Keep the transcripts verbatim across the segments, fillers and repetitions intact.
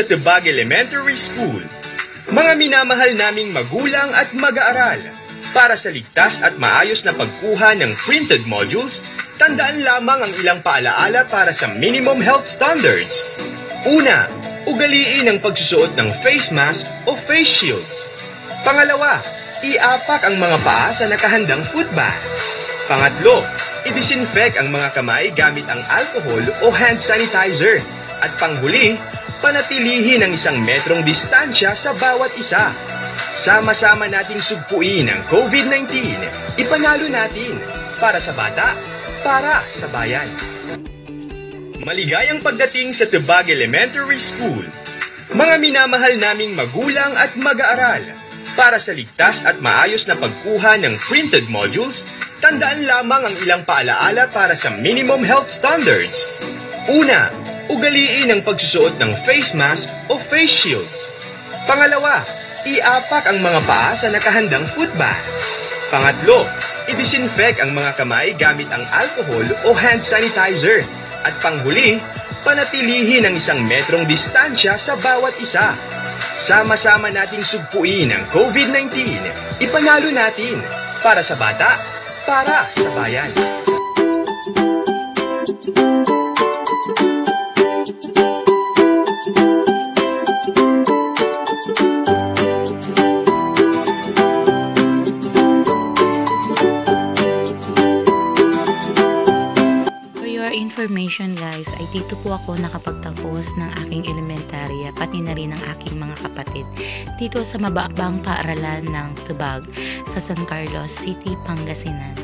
sa Tebag Elementary School, mga minamahal naming magulang at mag-aaral. Para sa ligtas at maayos na pagkuha ng printed modules, tandaan lamang ang ilang paalaala para sa minimum health standards. Una, ugaliin ang pagsusuot ng face mask o face shields. Pangalawa, iapak ang mga paa sa nakahandang foot mask. Pangatlo, i-disinfect ang mga kamay gamit ang alcohol o hand sanitizer. At panghuli, panatilihin ang isang metrong distansya sa bawat isa. Sama-sama nating sugpuin ang COVID nineteen. Ipanalo natin para sa bata, para sa bayan. Maligayang pagdating sa Tebag Elementary School. Mga minamahal naming magulang at mag-aaral, para sa ligtas at maayos na pagkuha ng printed modules, tandaan lamang ang ilang paalaala para sa minimum health standards. Una, ugaliin ang pagsusuot ng face mask o face shields. Pangalawa, iapak ang mga paa sa nakahandang foot mask. Pangatlo, i-disinfect ang mga kamay gamit ang alcohol o hand sanitizer. At panghuli, panatilihin ang isang metrong distansya sa bawat isa. Sama-sama nating sugpuin ang COVID nineteen. Ipanalo natin para sa bata, para sa bayan. Information guys, ay dito po ako nakapagtapos ng aking elementarya pati na rin ng aking mga kapatid dito sa mababang paaralan ng Tebag sa San Carlos City, Pangasinan.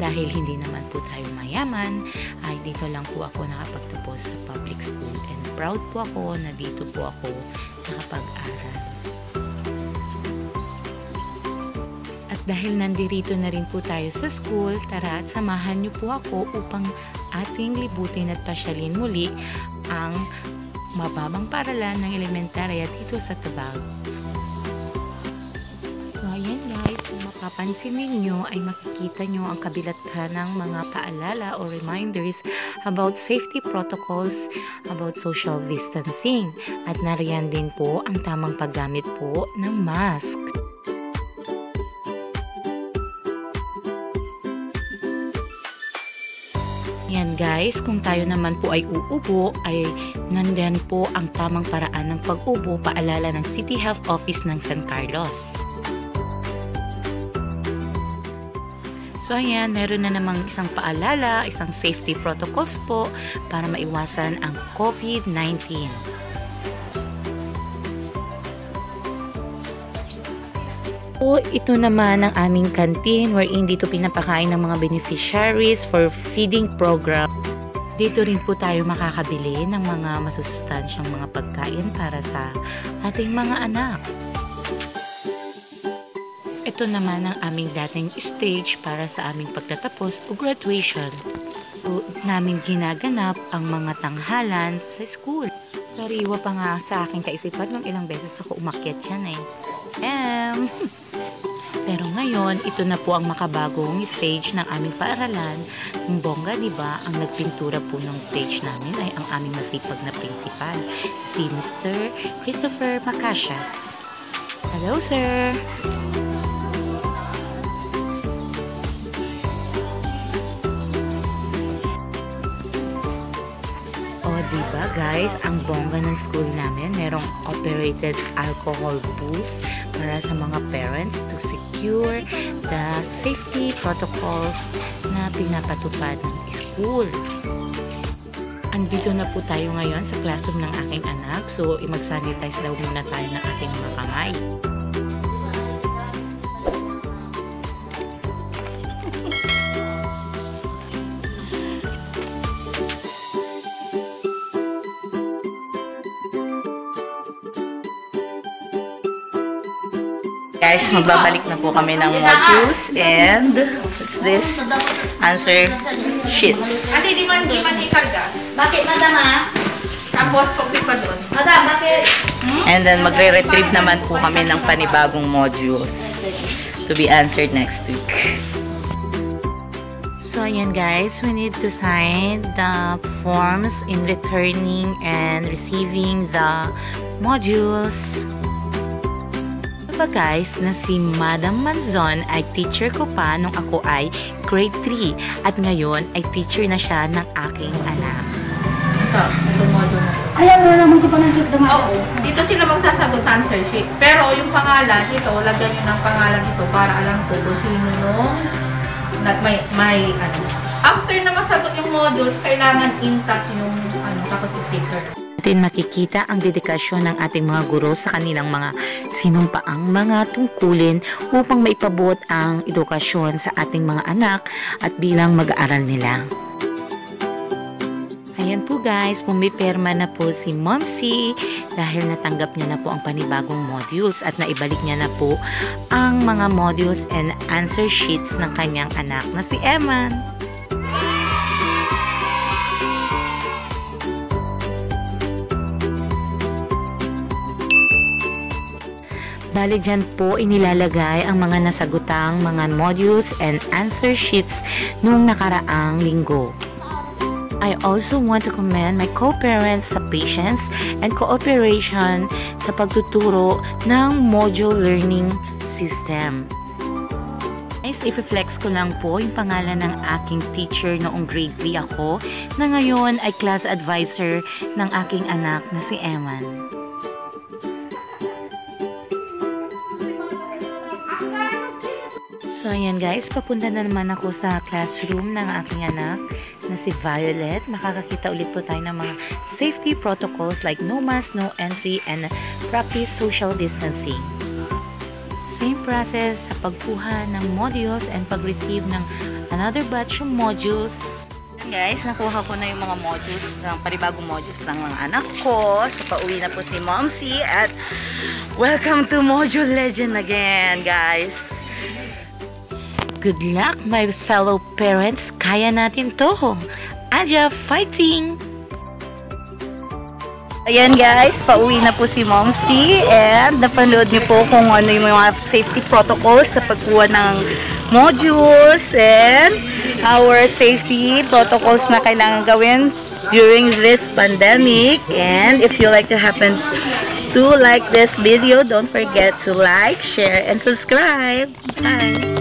Dahil hindi naman po tayo mayaman, ay dito lang po ako nakapagtapos sa public school and proud po ako na dito po ako nakapag-aral. At dahil nandirito na rin po tayo sa school, tara at samahan niyo po ako upang ating libutin at pasyalin muli ang mababang paaralan ng elementarya dito sa Tebag. So ayan guys, kung mapapansin ninyo ay makikita nyo ang kabilathan ng mga paalala o reminders about safety protocols, about social distancing, at nariyan din po ang tamang paggamit po ng mask. Yan guys, kung tayo naman po ay uubo, ay nandiyan po ang tamang paraan ng pag-ubo, paalala ng City Health Office ng San Carlos. So ayan, meron na namang isang paalala, isang safety protocols po para maiwasan ang COVID nineteen. O, ito naman ang aming canteen wherein dito pinapakain ng mga beneficiaries for feeding program. Dito rin po tayo makakabili ng mga masusustansyang mga pagkain para sa ating mga anak. Ito naman ang aming dating stage para sa aming pagtatapos o graduation. O, namin ginaganap ang mga tanghalan sa school. Sariwa pa nga sa aking kaisipan nung ilang beses ako umakyat yan eh. Em. Pero ngayon, ito na po ang makabagong stage ng aming paaralan. Ang bongga, di ba, ang nagpintura po ng stage namin ay ang aming masipag na principal, si Mister Christopher Macacias. Hello, sir! Diba guys, ang bongga ng school namin, merong operated alcohol booth para sa mga parents to secure the safety protocols na pinapatupad ng school. Andito na po tayo ngayon sa classroom ng aking anak, so mag-sanitize daw muna tayo ng ating mga kamay. Guys, magbabalik na po kami ng modules and what's this? Answer sheets. Kasi di man di man ikarga. Bakit madama? Tapos pagdi pa doon. Madam, bakit? And then magre-retrieve naman po kami ng panibagong module to be answered next week. So ayan guys, we need to sign the forms in returning and receiving the modules. Diba guys na si Madam Manzon ay teacher ko pa nung ako ay grade three at ngayon ay teacher na siya ng aking anak. Ito, ito module na. Alam mo naman ko pa ng sip naman. Oo, dito sila magsasagot sa answer sheet. Pero yung pangalan, ito, lagyan nyo ng pangalan ito para alam ko kung sino nung may, may ano. After na masagot yung modules, kailangan intact yung ano, tapos sticker. Natin makikita ang dedikasyon ng ating mga guro sa kanilang mga sinumpaang mga tungkulin upang maipabuot ang edukasyon sa ating mga anak at bilang mag-aaral nila. Ayan po guys, pumipirma na po si Momsi dahil natanggap niya na po ang panibagong modules at naibalik niya na po ang mga modules and answer sheets ng kanyang anak na si Eman. Bali dyan po inilalagay ang mga nasagutang mga modules and answer sheets nung nakaraang linggo. I also want to commend my co-parents sa patience and cooperation sa pagtuturo ng module learning system. Guys, i-reflex ko lang po yung pangalan ng aking teacher noong grade three ako na ngayon ay class advisor ng aking anak na si Eman. So ayan guys, papunta na naman ako sa classroom ng aking anak na si Violet. Makakakita ulit po tayo ng mga safety protocols like no mask, no entry, and practice social distancing. Same process sa pagkuha ng modules and pag-receive ng another batch of modules. Guys, nakuha ko na yung mga modules, ng panibagong modules ng mga anak ko. So, pauwi na po si Momsi at welcome to Module Legend again guys! Good luck, my fellow parents. Kaya natin to. Adya, fighting! Ayan guys, pauwi na po si Momsi. And napanood niyo po kung ano yung mga safety protocols sa pagkuha ng modules and our safety protocols na kailangan gawin during this pandemic. And if you like to happen to like this video, don't forget to like, share, and subscribe. Bye!